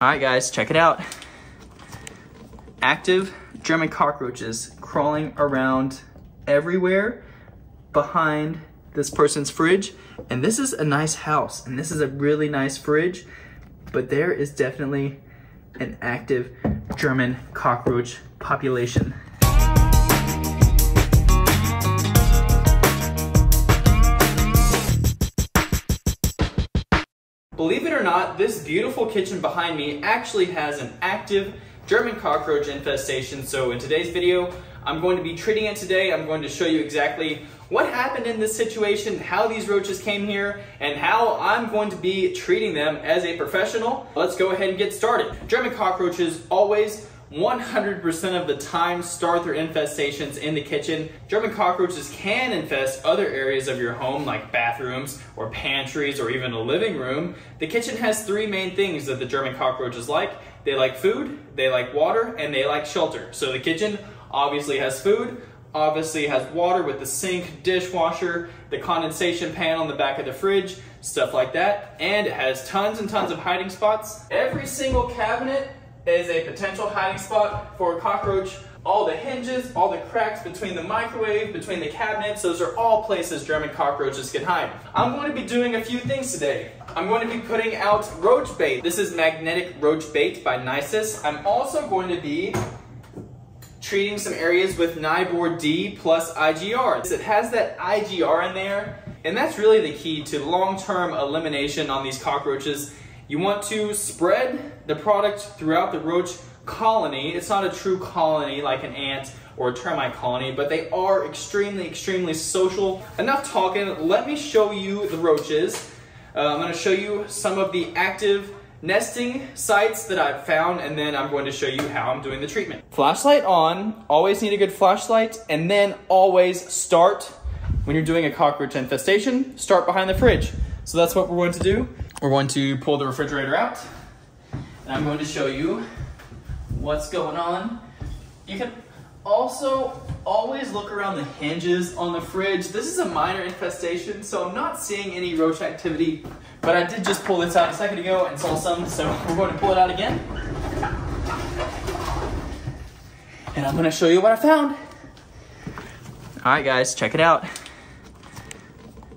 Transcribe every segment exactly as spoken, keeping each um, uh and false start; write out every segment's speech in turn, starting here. Alright guys, check it out. Active German cockroaches crawling around everywhere behind this person's fridge. And this is a nice house, and this is a really nice fridge, but there is definitely an active German cockroach population. Believe it or not, this beautiful kitchen behind me actually has an active German cockroach infestation. So in today's video, I'm going to be treating it today. I'm going to show you exactly what happened in this situation, how these roaches came here, and how I'm going to be treating them as a professional. Let's go ahead and get started. German cockroaches always one hundred percent of the time start their infestations in the kitchen. German cockroaches can infest other areas of your home like bathrooms or pantries or even a living room. The kitchen has three main things that the German cockroaches like. They like food, they like water, and they like shelter. So the kitchen obviously has food, obviously has water with the sink, dishwasher, the condensation pan on the back of the fridge, stuff like that. And it has tons and tons of hiding spots. Every single cabinet is a potential hiding spot for a cockroach. All the hinges, all the cracks between the microwave, between the cabinets, those are all places German cockroaches can hide. I'm going to be doing a few things today. I'm going to be putting out roach bait. This is Magnetic Roach Bait by Nisus. I'm also going to be treating some areas with Nibor D plus I G R. It has that I G R in there, and that's really the key to long-term elimination on these cockroaches. You want to spread the product throughout the roach colony. It's not a true colony like an ant or a termite colony, but they are extremely, extremely social. Enough talking, let me show you the roaches. Uh, I'm gonna show you some of the active nesting sites that I've found, and then I'm going to show you how I'm doing the treatment. Flashlight on, always need a good flashlight, and then always start, when you're doing a cockroach infestation, start behind the fridge. So that's what we're going to do. We're going to pull the refrigerator out, and I'm going to show you what's going on. You can also always look around the hinges on the fridge. This is a minor infestation, so I'm not seeing any roach activity, but I did just pull this out a second ago and saw some, so we're going to pull it out again. And I'm going to show you what I found. All right guys, check it out.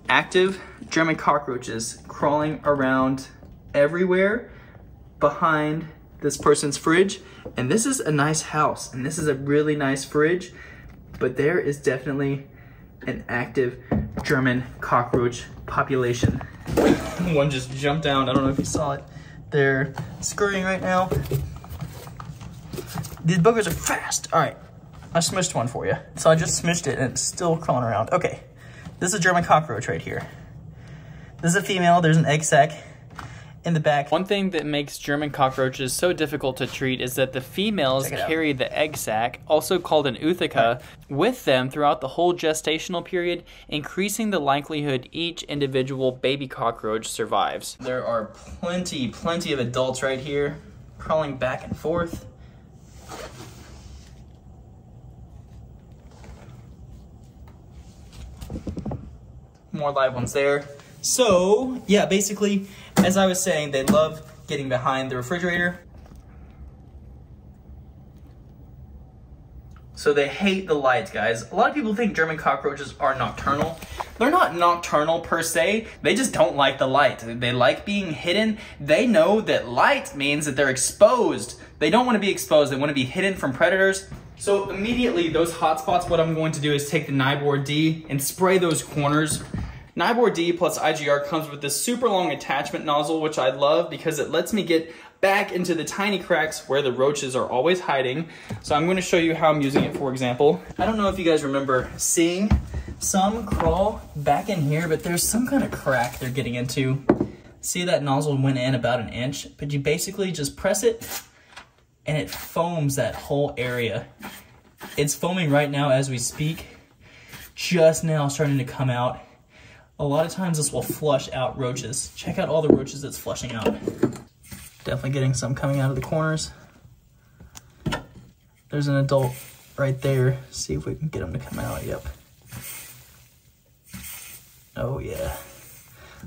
Active German cockroaches crawling around everywhere behind this person's fridge. And this is a nice house, and this is a really nice fridge, but there is definitely an active German cockroach population. One just jumped down. I don't know if you saw it. They're scurrying right now. These buggers are fast. All right, I smushed one for you. So I just smushed it, and it's still crawling around. Okay, this is a German cockroach right here. This is a female. There's an egg sac in the back. One thing that makes German cockroaches so difficult to treat is that the females carry the egg sac, also called an ootheca, with them throughout the whole gestational period, increasing the likelihood each individual baby cockroach survives. There are plenty, plenty of adults right here, crawling back and forth. More live ones there. So, yeah, basically, as I was saying, they love getting behind the refrigerator. So they hate the lights, guys. A lot of people think German cockroaches are nocturnal. They're not nocturnal per se. They just don't like the light. They like being hidden. They know that light means that they're exposed. They don't want to be exposed. They want to be hidden from predators. So immediately, those hot spots, what I'm going to do is take the Nibor D and spray those corners. Nibor D plus I G R comes with this super long attachment nozzle, which I love because it lets me get back into the tiny cracks where the roaches are always hiding. So I'm going to show you how I'm using it, for example. I don't know if you guys remember seeing some crawl back in here, but there's some kind of crack they're getting into. See, that nozzle went in about an inch, but you basically just press it and it foams that whole area. It's foaming right now as we speak, just now starting to come out. A lot of times this will flush out roaches. Check out all the roaches that's flushing out. Definitely getting some coming out of the corners. There's an adult right there. See if we can get them to come out. Yep. Oh yeah.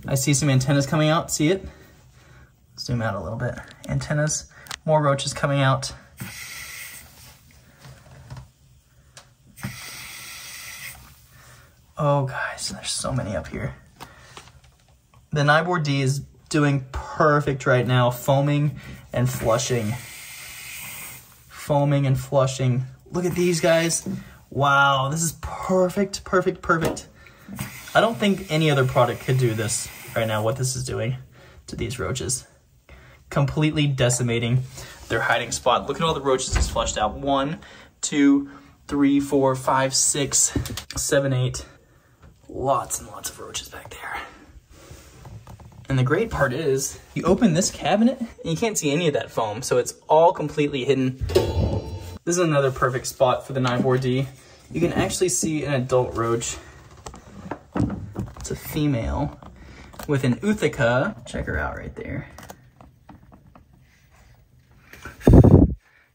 I see some antennas coming out. See it? zoom out a little bit. Antennas, more roaches coming out. Oh guys, there's so many up here. The Nibor D is doing perfect right now, foaming and flushing. Foaming and flushing. Look at these guys. Wow, this is perfect, perfect, perfect. I don't think any other product could do this right now, what this is doing to these roaches. Completely decimating their hiding spot. Look at all the roaches it's flushed out. One, two, three, four, five, six, seven, eight. Lots and lots of roaches back there. And the great part is, you open this cabinet and you can't see any of that foam, so it's all completely hidden. This is another perfect spot for the Nibor D. You can actually see an adult roach. It's a female with an ootheca. Check her out right there.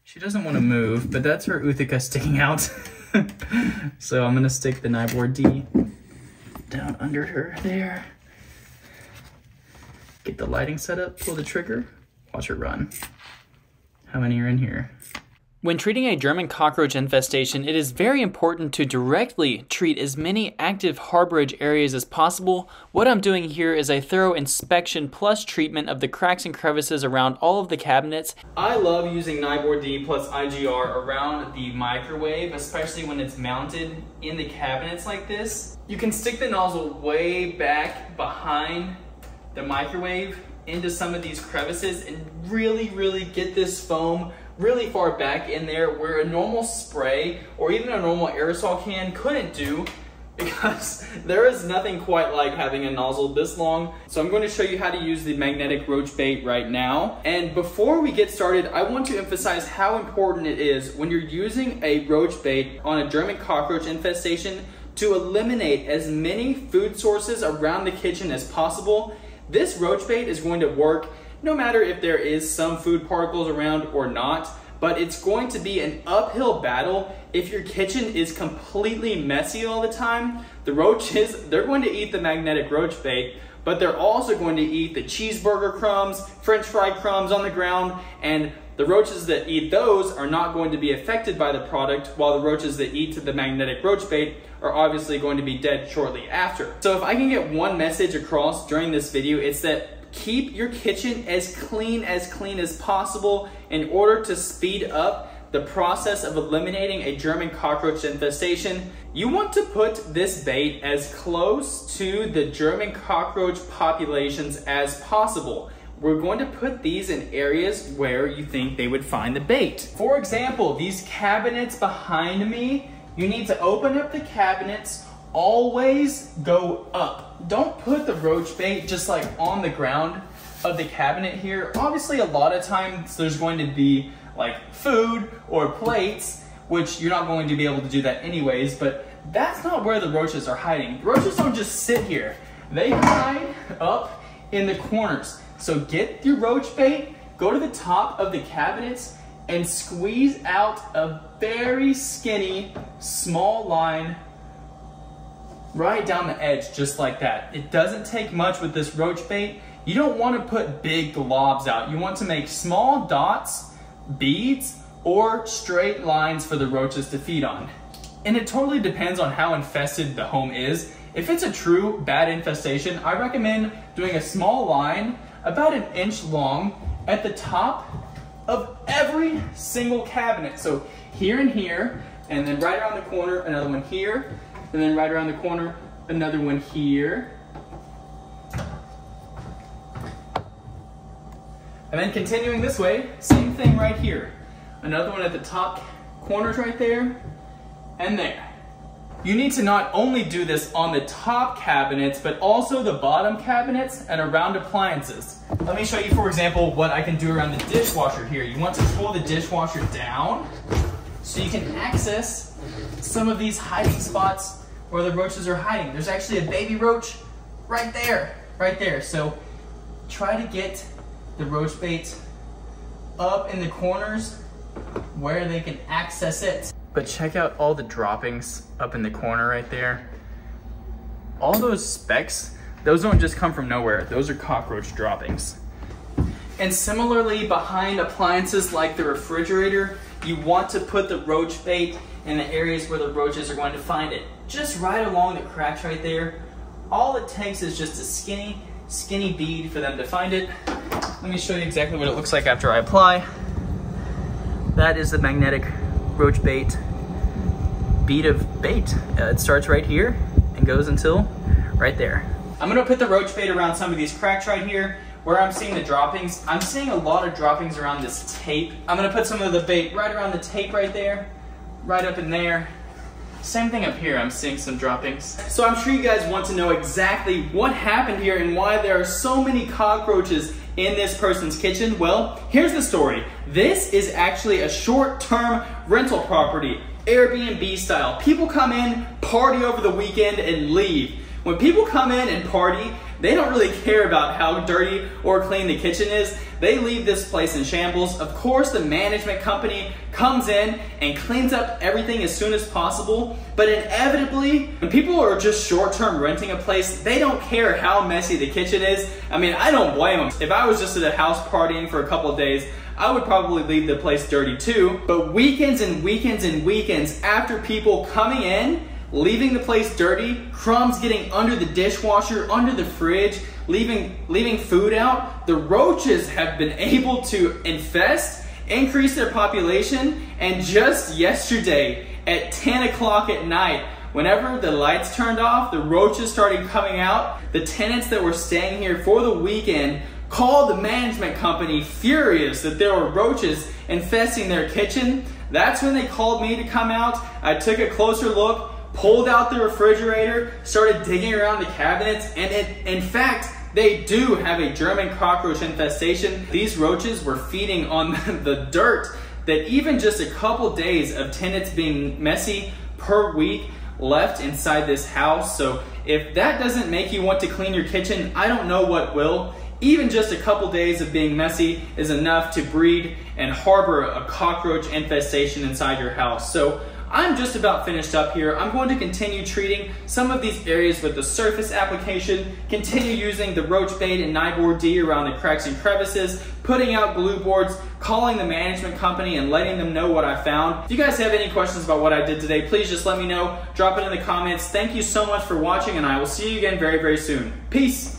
She doesn't want to move, but that's her ootheca sticking out. So I'm gonna stick the Nibor D down under her there. Get the lighting set up, pull the trigger, watch her run. How many are in here? When treating a German cockroach infestation, it is very important to directly treat as many active harborage areas as possible. What I'm doing here is a thorough inspection plus treatment of the cracks and crevices around all of the cabinets. I love using Nibor D plus I G R around the microwave, especially when it's mounted in the cabinets like this. You can stick the nozzle way back behind the microwave into some of these crevices and really, really get this foam really far back in there where a normal spray or even a normal aerosol can couldn't do, because there is nothing quite like having a nozzle this long. So I'm going to show you how to use the magnetic roach bait right now. And before we get started, I want to emphasize how important it is when you're using a roach bait on a German cockroach infestation to eliminate as many food sources around the kitchen as possible. This roach bait is going to work no matter if there is some food particles around or not, but it's going to be an uphill battle if your kitchen is completely messy all the time. The roaches, they're going to eat the magnetic roach bait, but they're also going to eat the cheeseburger crumbs, french fry crumbs on the ground, and the roaches that eat those are not going to be affected by the product, while the roaches that eat the magnetic roach bait are obviously going to be dead shortly after. So if I can get one message across during this video, it's that keep your kitchen as clean as clean as possible in order to speed up the process of eliminating a German cockroach infestation. You want to put this bait as close to the German cockroach populations as possible. We're going to put these in areas where you think they would find the bait. For example, these cabinets behind me, you need to open up the cabinets. Always go up. Don't put the roach bait just like on the ground of the cabinet here. Obviously, a lot of times there's going to be like food or plates, which you're not going to be able to do that anyways, but that's not where the roaches are hiding. Roaches don't just sit here. They hide up in the corners. So get your roach bait, go to the top of the cabinets and squeeze out a very skinny, small line right down the edge, just like that. It doesn't take much with this roach bait. You don't want to put big globs out. You want to make small dots, beads, or straight lines for the roaches to feed on. And it totally depends on how infested the home is. If it's a true bad infestation, I recommend doing a small line about an inch long at the top of every single cabinet. So here and here, and then right around the corner, another one here, and then right around the corner, another one here. And then continuing this way, same thing right here. Another one at the top corners right there, and there. You need to not only do this on the top cabinets, but also the bottom cabinets and around appliances. Let me show you, for example, what I can do around the dishwasher here. You want to pull the dishwasher down so you can access some of these hiding spots where the roaches are hiding. There's actually a baby roach right there, right there. So try to get the roach bait up in the corners where they can access it. But check out all the droppings up in the corner right there. All those specks, those don't just come from nowhere. Those are cockroach droppings. And similarly, behind appliances like the refrigerator, you want to put the roach bait in the areas where the roaches are going to find it. Just right along the cracks right there. All it takes is just a skinny, skinny bead for them to find it. Let me show you exactly what it looks like after I apply. That is the magnetic roach bait bead of bait. Uh, it starts right here and goes until right there. I'm gonna put the roach bait around some of these cracks right here where I'm seeing the droppings. I'm seeing a lot of droppings around this tape. I'm gonna put some of the bait right around the tape right there, right up in there. Same thing up here, I'm seeing some droppings. So I'm sure you guys want to know exactly what happened here and why there are so many cockroaches in this person's kitchen. Well, here's the story. This is actually a short-term rental property, Airbnb style. People come in, party over the weekend, and leave. When people come in and party, they don't really care about how dirty or clean the kitchen is. They leave this place in shambles. Of course, the management company comes in and cleans up everything as soon as possible. But inevitably, when people are just short-term renting a place, they don't care how messy the kitchen is. I mean, I don't blame them. If I was just at a house partying for a couple of days, I would probably leave the place dirty too. But weekends and weekends and weekends after people coming in, leaving the place dirty, crumbs getting under the dishwasher, under the fridge, leaving, leaving food out, the roaches have been able to infest, increase their population, and just yesterday at ten o'clock at night, whenever the lights turned off, the roaches started coming out. The tenants that were staying here for the weekend called the management company furious that there were roaches infesting their kitchen. That's when they called me to come out. I took a closer look, pulled out the refrigerator, started digging around the cabinets, and it, in fact, they do have a German cockroach infestation. These roaches were feeding on the dirt that even just a couple days of tenants being messy per week left inside this house. So if that doesn't make you want to clean your kitchen, I don't know what will. Even just a couple days of being messy is enough to breed and harbor a cockroach infestation inside your house. So I'm just about finished up here. I'm going to continue treating some of these areas with the surface application, continue using the roach bait and Nibor D around the cracks and crevices, putting out glue boards, calling the management company and letting them know what I found. If you guys have any questions about what I did today, please just let me know. Drop it in the comments. Thank you so much for watching, and I will see you again very, very soon. Peace.